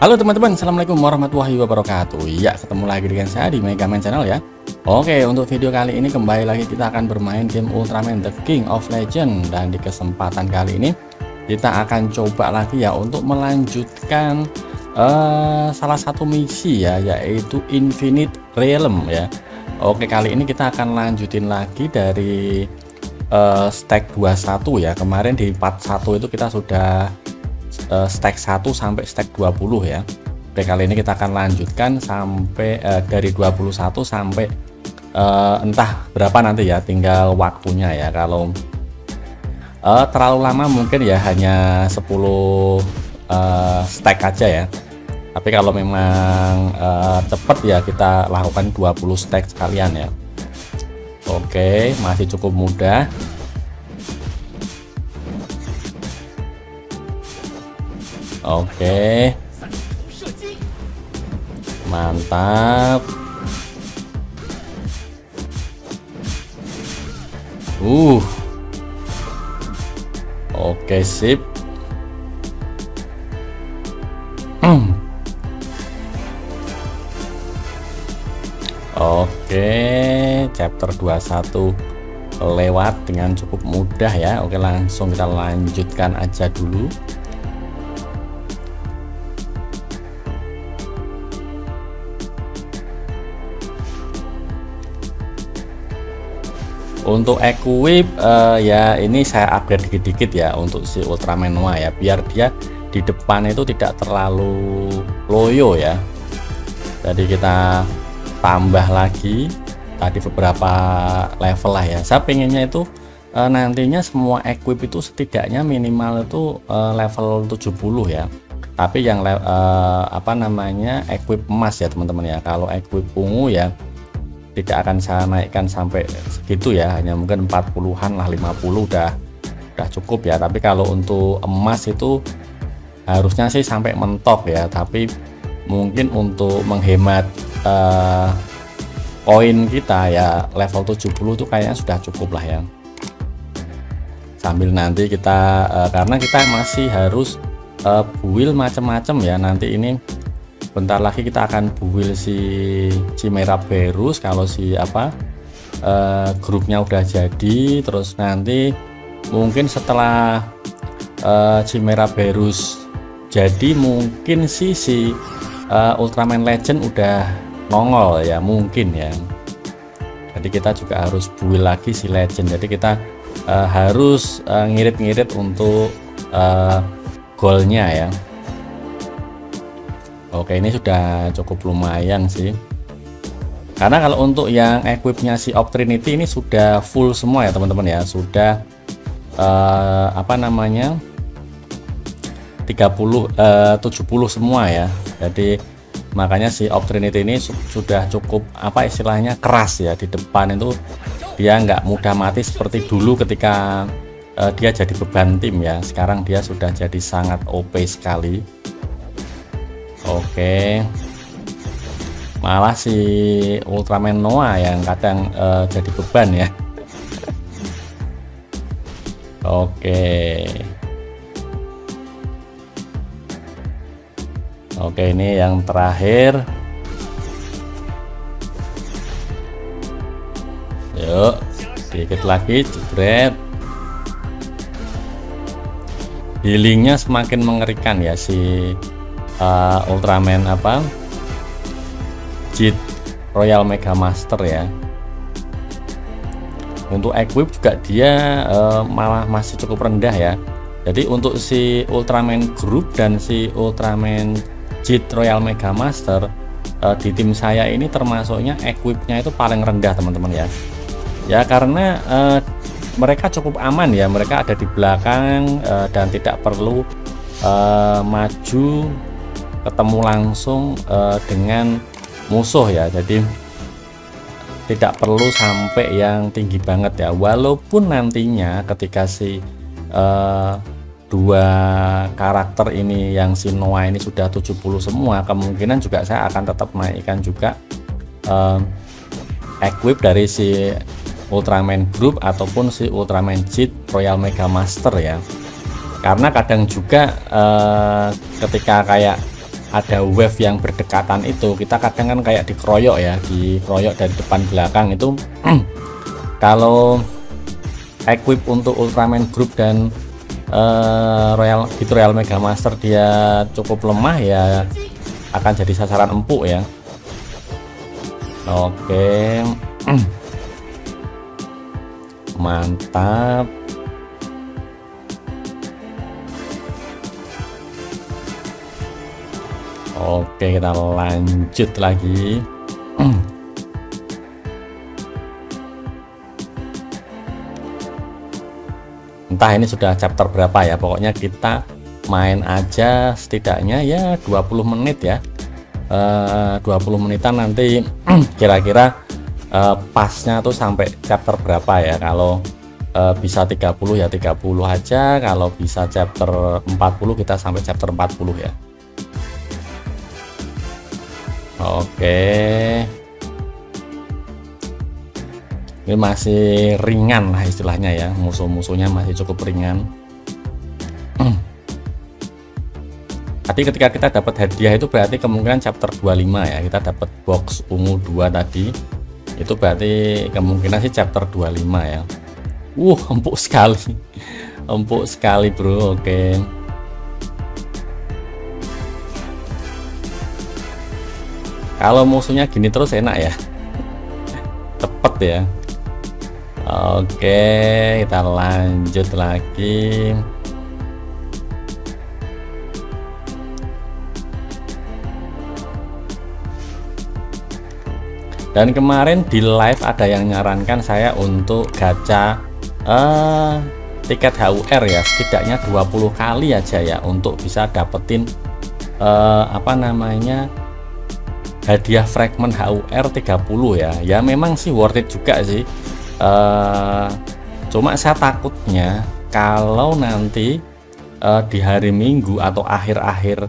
Halo teman-teman, assalamualaikum warahmatullahi wabarakatuh. Ya, ketemu lagi dengan saya di MEGAMEN Channel ya. Oke, untuk video kali ini kembali lagi kita akan bermain game Ultraman The King of Legend. Dan di kesempatan kali ini kita akan coba lagi ya untuk melanjutkan salah satu misi ya, yaitu Infinite Realm ya. Oke, kali ini kita akan lanjutin lagi dari stack 21 ya. Kemarin di part 1 itu kita sudah stack 1 sampai stack 20 ya. Oke, kali ini kita akan lanjutkan sampai dari 21 sampai entah berapa nanti ya, tinggal waktunya ya. Kalau terlalu lama mungkin ya hanya 10 stack aja ya. Tapi kalau memang cepat ya kita lakukan 20 stack sekalian ya. Oke, masih cukup mudah. Oke, mantap. Oke, sip. Oke, chapter 21 lewat dengan cukup mudah ya. Oke, langsung kita lanjutkan aja dulu. Untuk equip ya ini saya upgrade dikit-dikit ya untuk si Ultraman Noah ya, biar dia di depan itu tidak terlalu loyo ya. Jadi kita tambah lagi tadi beberapa level lah ya. Saya pengennya itu nantinya semua equip itu setidaknya minimal itu level 70 ya. Tapi yang equip emas ya teman-teman ya. Kalau equip ungu ya tidak akan saya naikkan sampai segitu ya, hanya mungkin 40-an lah, 50 udah cukup ya. Tapi kalau untuk emas itu harusnya sih sampai mentok ya, tapi mungkin untuk menghemat koin kita ya, level 70 tuh kayaknya sudah cukup lah ya. Sambil nanti kita karena kita masih harus build macam-macam ya, nanti ini bentar lagi kita akan build si Chimeraberos. Kalau si grupnya udah jadi, terus nanti mungkin setelah Chimeraberos jadi mungkin si Ultraman Legend udah nongol ya, mungkin ya. Jadi kita juga harus build lagi si Legend. Jadi kita harus ngirit-ngirit untuk goalnya ya. Oke, ini sudah cukup lumayan sih. Karena kalau untuk yang equipnya si Optrinity ini sudah full semua ya teman-teman ya. Sudah 70 semua ya. Jadi makanya si Optrinity ini sudah cukup istilahnya keras ya. Di depan itu dia nggak mudah mati seperti dulu ketika dia jadi beban tim ya. Sekarang dia sudah jadi sangat OP sekali. Oke, malah si Ultraman Noah yang kadang jadi beban ya. Oke, ini yang terakhir. Yuk, sedikit lagi, jebret. Healingnya semakin mengerikan ya si Ultraman JIT Royal Mega Master ya. Untuk equip juga dia malah masih cukup rendah ya. Jadi untuk si Ultraman Group dan si Ultraman JIT Royal Mega Master di tim saya ini termasuknya equipnya itu paling rendah teman-teman ya. Ya karena mereka cukup aman ya, mereka ada di belakang dan tidak perlu maju ketemu langsung dengan musuh ya. Jadi tidak perlu sampai yang tinggi banget ya, walaupun nantinya ketika si dua karakter ini yang si Noah ini sudah 70 semua, kemungkinan juga saya akan tetap naikkan juga equip dari si Ultraman Group ataupun si Ultraman JIT Royal Mega Master ya. Karena kadang juga ketika kayak ada wave yang berdekatan itu, kita kadang kan kayak dikeroyok ya, dikeroyok dari depan belakang itu. Kalau equip untuk Ultraman Group dan Royal JIT Royal Mega Master dia cukup lemah ya, akan jadi sasaran empuk ya. Oke, mantap. Oke, kita lanjut lagi. Entah ini sudah chapter berapa ya, pokoknya kita main aja setidaknya ya 20 menit ya, 20 menitan nanti kira-kira pasnya tuh sampai chapter berapa ya. Kalau bisa 30 ya 30 aja, kalau bisa chapter 40 kita sampai chapter 40 ya. Oke, ini masih ringan lah istilahnya ya, musuh-musuhnya masih cukup ringan. Tadi ketika kita dapat hadiah itu berarti kemungkinan chapter 25 ya, kita dapat box ungu 2 tadi, itu berarti kemungkinan sih chapter 25 ya. Empuk sekali. Empuk sekali bro. Oke. Kalau musuhnya gini terus enak ya, cepet ya. Oke, kita lanjut lagi. Dan kemarin di live ada yang nyarankan saya untuk gacha tiket HUR ya, setidaknya 20 kali aja ya, untuk bisa dapetin apa namanya, hadiah fragment HUR 30 ya. Ya memang sih worth it juga sih. Cuma saya takutnya kalau nanti di hari Minggu atau akhir-akhir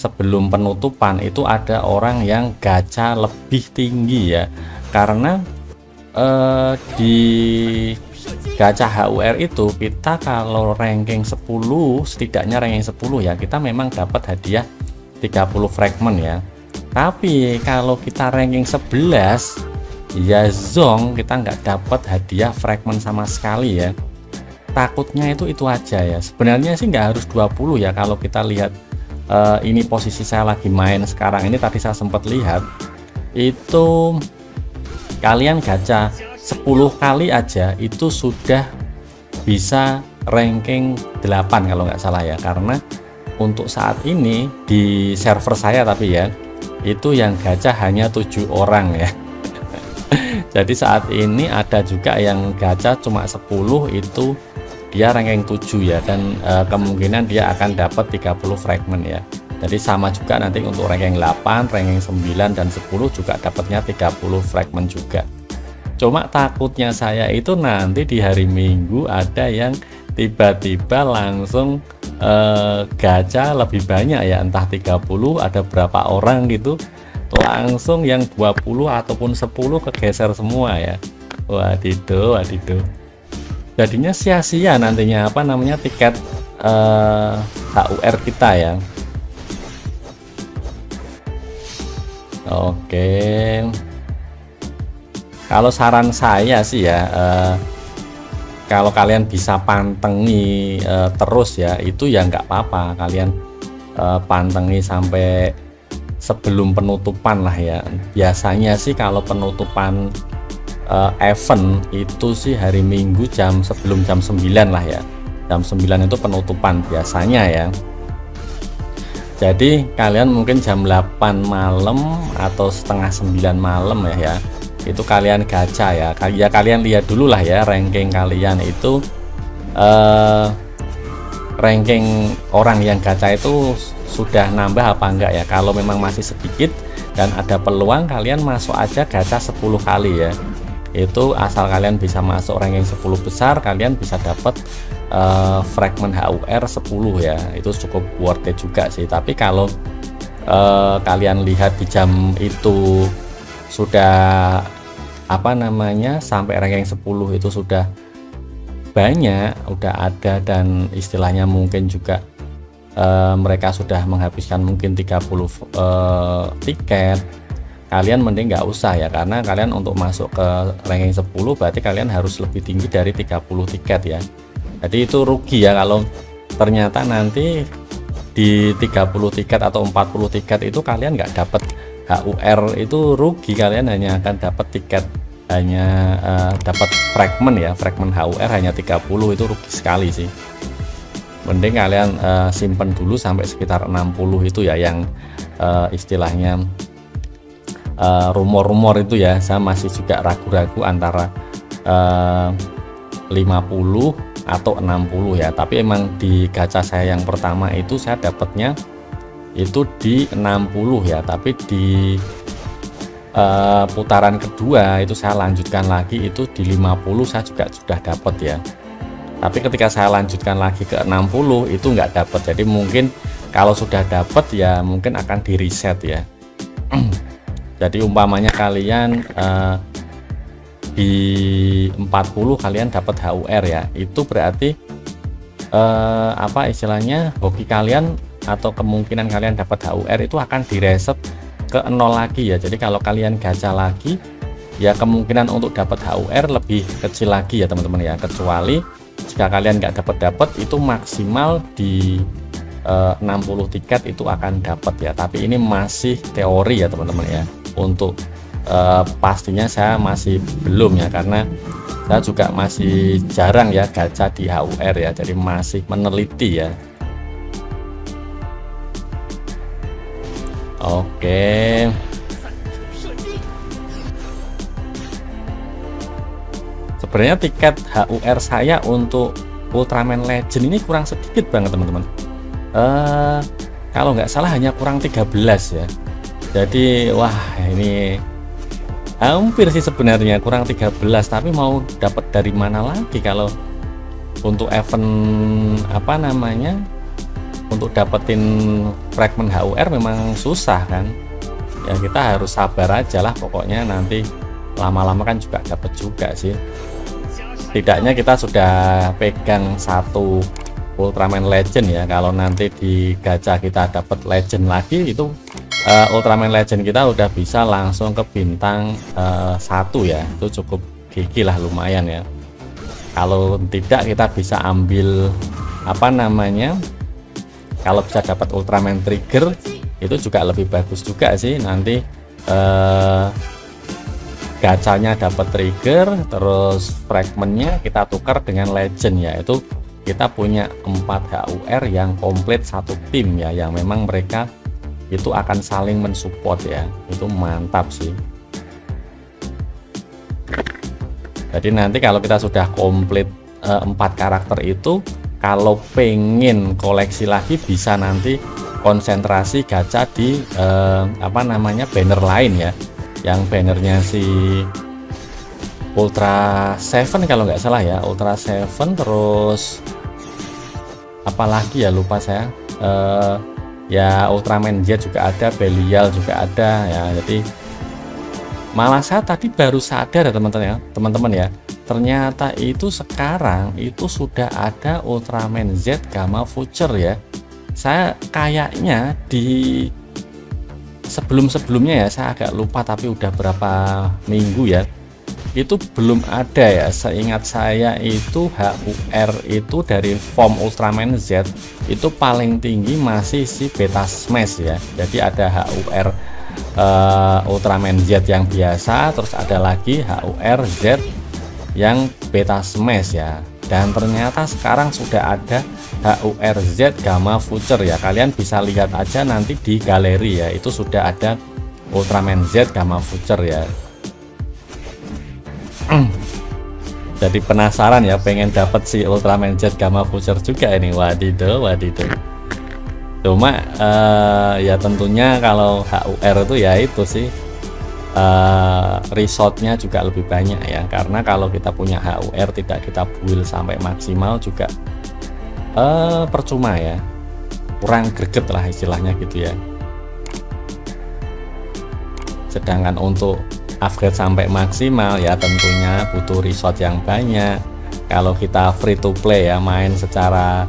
sebelum penutupan itu ada orang yang gacha lebih tinggi ya, karena di gacha HUR itu kita kalau ranking 10, setidaknya ranking 10 ya, kita memang dapat hadiah 30 fragment ya. Tapi kalau kita ranking 11 ya zong, kita nggak dapat hadiah fragment sama sekali ya. Takutnya itu aja ya. Sebenarnya sih nggak harus 20 ya, kalau kita lihat ini posisi saya lagi main sekarang ini, tadi saya sempat lihat itu kalian gacha 10 kali aja itu sudah bisa ranking 8 kalau nggak salah ya, karena untuk saat ini di server saya tapi ya itu yang gacha hanya 7 orang ya. Jadi saat ini ada juga yang gacha cuma 10, itu dia ranking 7 ya, dan kemungkinan dia akan dapat 30 fragment ya. Jadi sama juga nanti untuk ranking 8, ranking 9 dan 10 juga dapatnya 30 fragment juga. Cuma takutnya saya itu nanti di hari Minggu ada yang tiba-tiba langsung gacha lebih banyak ya, entah 30 ada berapa orang gitu, langsung yang 20 ataupun 10 kegeser semua ya. Wadiduh, wadiduh, jadinya sia-sia nantinya apa namanya tiket HUR kita ya. Oke, kalau saran saya sih ya, kalau kalian bisa pantengi terus ya, itu ya nggak apa-apa, kalian pantengi sampai sebelum penutupan lah ya. Biasanya sih kalau penutupan event itu sih hari Minggu jam sebelum jam 9 lah ya, jam 9 itu penutupan biasanya ya. Jadi kalian mungkin jam 8 malam atau setengah 9 malam ya, itu kalian gacha ya. Ya kalian lihat dulu lah ya ranking kalian itu, ranking orang yang gacha itu sudah nambah apa enggak ya. Kalau memang masih sedikit dan ada peluang, kalian masuk aja gacha 10 kali ya. Itu asal kalian bisa masuk ranking 10 besar, kalian bisa dapat fragment HUR 10 ya, itu cukup worth it juga sih. Tapi kalau kalian lihat di jam itu sudah apa namanya sampai ranking 10 itu sudah banyak, udah ada, dan istilahnya mungkin juga mereka sudah menghabiskan mungkin 30 tiket, kalian mending nggak usah ya, karena kalian untuk masuk ke ranking 10 berarti kalian harus lebih tinggi dari 30 tiket ya. Jadi itu rugi ya kalau ternyata nanti di 30 tiket atau 40 tiket itu kalian nggak dapat HUR, itu rugi. Kalian hanya akan dapat tiket, hanya dapat fragment ya, fragment HUR hanya 30, itu rugi sekali sih. Mending kalian simpen dulu sampai sekitar 60 itu ya, yang istilahnya rumor-rumor itu ya. Saya masih juga ragu-ragu antara 50 atau 60 ya, tapi emang di gacha saya yang pertama itu saya dapatnya itu di 60 ya, tapi di putaran kedua itu saya lanjutkan lagi itu di 50, saya juga sudah dapat ya. Tapi ketika saya lanjutkan lagi ke 60 itu nggak dapat. Jadi mungkin kalau sudah dapat ya mungkin akan di reset ya. Jadi umpamanya kalian di 40 kalian dapat HUR ya, itu berarti apa istilahnya, hoki kalian atau kemungkinan kalian dapat HUR itu akan direset ke 0 lagi ya. Jadi kalau kalian gacha lagi ya, kemungkinan untuk dapat HUR lebih kecil lagi ya teman-teman ya, kecuali jika kalian nggak dapat itu maksimal di 60 tiket itu akan dapat ya. Tapi ini masih teori ya teman-teman ya, untuk pastinya saya masih belum ya, karena saya juga masih jarang ya gacha di HUR ya, jadi masih meneliti ya. Oke, sebenarnya tiket HUR saya untuk Ultraman Legend ini kurang sedikit banget teman-teman. Kalau nggak salah hanya kurang 13 ya. Jadi wah ini hampir sih sebenarnya, kurang 13, tapi mau dapat dari mana lagi kalau untuk event apa namanya, untuk dapetin fragment HUR memang susah kan ya. Kita harus sabar aja lah pokoknya, nanti lama-lama kan juga dapat juga sih. Setidaknya kita sudah pegang satu Ultraman Legend ya. Kalau nanti di gacha kita dapat Legend lagi itu Ultraman Legend kita udah bisa langsung ke bintang 1 ya, itu cukup gigi lah, lumayan ya. Kalau tidak kita bisa ambil apa namanya, kalau bisa dapat Ultraman Trigger itu juga lebih bagus juga sih. Nanti gacanya dapat Trigger, terus fragmentnya kita tukar dengan Legend ya, itu kita punya 4 HUR yang komplit satu tim ya, yang memang mereka itu akan saling mensupport ya, itu mantap sih. Jadi nanti kalau kita sudah komplit 4 karakter itu, kalau pengen koleksi lagi bisa nanti konsentrasi gacha di apa namanya, banner lain ya, yang bannernya si Ultra Seven kalau nggak salah ya, Ultra Seven, terus apalagi ya lupa saya, ya Ultraman Jet juga ada, Belial juga ada ya. Jadi malah saya tadi baru sadar ya teman-teman ya, ternyata itu sekarang itu sudah ada Ultraman Z Gamma Future ya. Saya kayaknya di sebelum-sebelumnya ya, saya agak lupa, tapi udah berapa minggu ya itu belum ada ya. Seingat saya itu HUR itu dari form Ultraman Z itu paling tinggi masih si Beta Smash ya. Jadi ada HUR Ultraman Z yang biasa, terus ada lagi HUR Z yang Beta Smash ya. Dan ternyata sekarang sudah ada HUR Z Gamma Future ya. Kalian bisa lihat aja nanti di galeri ya, itu sudah ada Ultraman Z Gamma Future ya. Jadi penasaran ya, pengen dapat si Ultraman Jet Gamma Future juga ini. Wadidaw, wadidaw. Cuma ya tentunya kalau HUR itu ya itu sih, resortnya juga lebih banyak ya. Karena kalau kita punya HUR tidak kita build sampai maksimal juga percuma ya, kurang greget lah istilahnya gitu ya. Sedangkan untuk upgrade sampai maksimal ya tentunya butuh resource yang banyak. Kalau kita free to play ya, main secara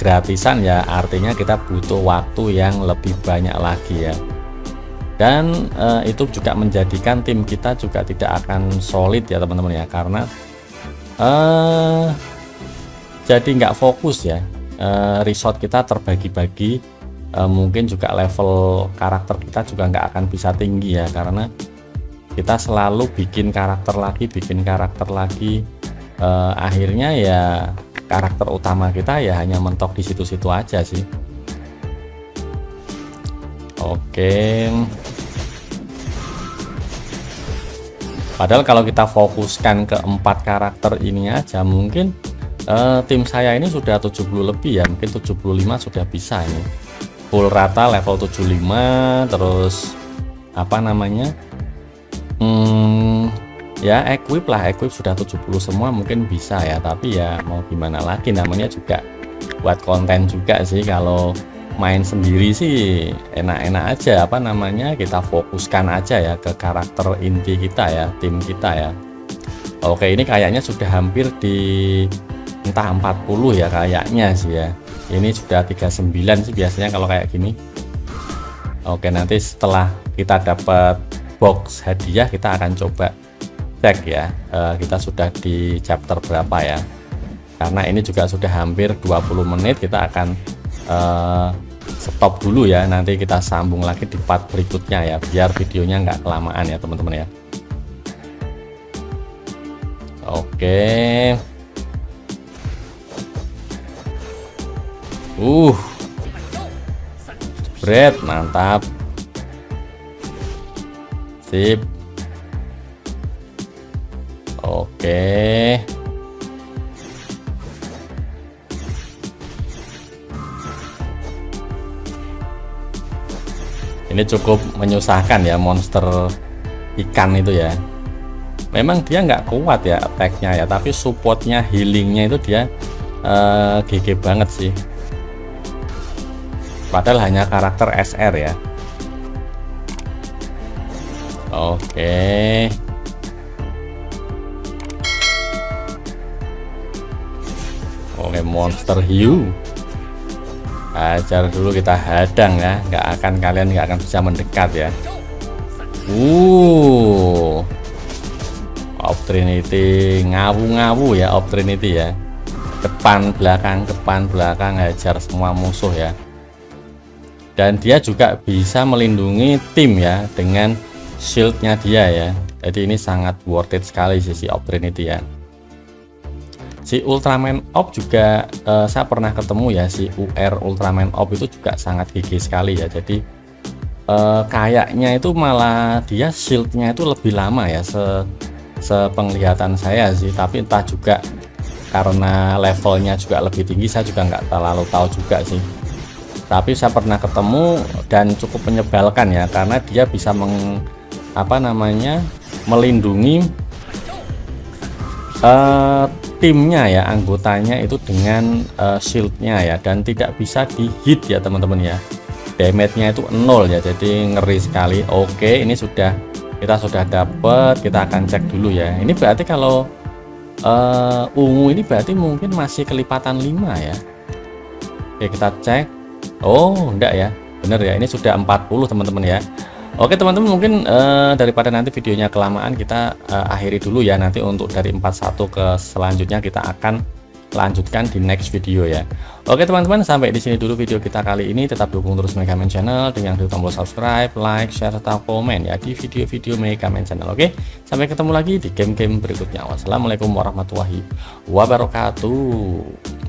gratisan ya, artinya kita butuh waktu yang lebih banyak lagi ya. Dan itu juga menjadikan tim kita juga tidak akan solid ya teman-teman ya, karena jadi nggak fokus ya, resort kita terbagi-bagi, mungkin juga level karakter kita juga nggak akan bisa tinggi ya, karena kita selalu bikin karakter lagi, akhirnya ya karakter utama kita ya hanya mentok di situ-situ aja sih. Oke. Padahal kalau kita fokuskan ke 4 karakter ini aja, mungkin tim saya ini sudah 70 lebih ya, mungkin 75 sudah bisa ini. Full rata level 75, terus apa namanya? Ya equip lah, equip sudah 70 semua mungkin bisa ya, tapi ya mau gimana lagi, namanya juga buat konten juga sih. Kalau main sendiri sih enak-enak aja, apa namanya, kita fokuskan aja ya ke karakter inti kita ya, tim kita ya. Oke, ini kayaknya sudah hampir di entah 40 ya kayaknya sih ya, ini sudah 39 sih biasanya kalau kayak gini. Oke, nanti setelah kita dapat box hadiah kita akan coba cek ya, kita sudah di chapter berapa ya, karena ini juga sudah hampir 20 menit kita akan stop dulu ya, nanti kita sambung lagi di part berikutnya ya, biar videonya nggak kelamaan ya teman-teman ya. Oke, bread mantap, sip. Oke. Ini cukup menyusahkan ya monster ikan itu ya. Memang dia nggak kuat ya attack-nya ya, tapi supportnya, healingnya itu dia GG banget sih. Padahal hanya karakter SR ya. Oke. Oke, monster hiu ajar dulu kita hadang ya, kalian nggak akan bisa mendekat ya. Optrinity ngawu-ngawu ya, Optrinity ya, depan belakang hajar semua musuh ya. Dan dia juga bisa melindungi tim ya dengan shieldnya dia ya, jadi ini sangat worth it sekali sih Optrinity ya. Si Ultraman Orb juga saya pernah ketemu ya, si UR Ultraman Orb itu juga sangat gigih sekali ya, jadi kayaknya itu malah dia shieldnya itu lebih lama ya, sepenglihatan saya sih, tapi entah juga karena levelnya juga lebih tinggi, saya juga nggak terlalu tahu juga sih, tapi saya pernah ketemu dan cukup menyebalkan ya, karena dia bisa melindungi timnya ya, anggotanya itu dengan shieldnya ya, dan tidak bisa di hit ya teman-teman ya, damage-nya itu 0 ya, jadi ngeri sekali. Oke, ini kita sudah dapat, kita akan cek dulu ya. Ini berarti kalau ungu ini berarti mungkin masih kelipatan 5 ya. Oke, kita cek. Oh enggak ya, bener ya, ini sudah 40 teman-teman ya. Oke teman-teman, mungkin daripada nanti videonya kelamaan, kita akhiri dulu ya. Nanti untuk dari 41 ke selanjutnya kita akan lanjutkan di next video ya. Oke teman-teman, sampai di sini dulu video kita kali ini. Tetap dukung terus Megamen Channel dengan klik tombol subscribe, like, share, serta komen ya di video-video Megamen Channel. Oke, sampai ketemu lagi di game-game berikutnya. Wassalamualaikum warahmatullahi wabarakatuh.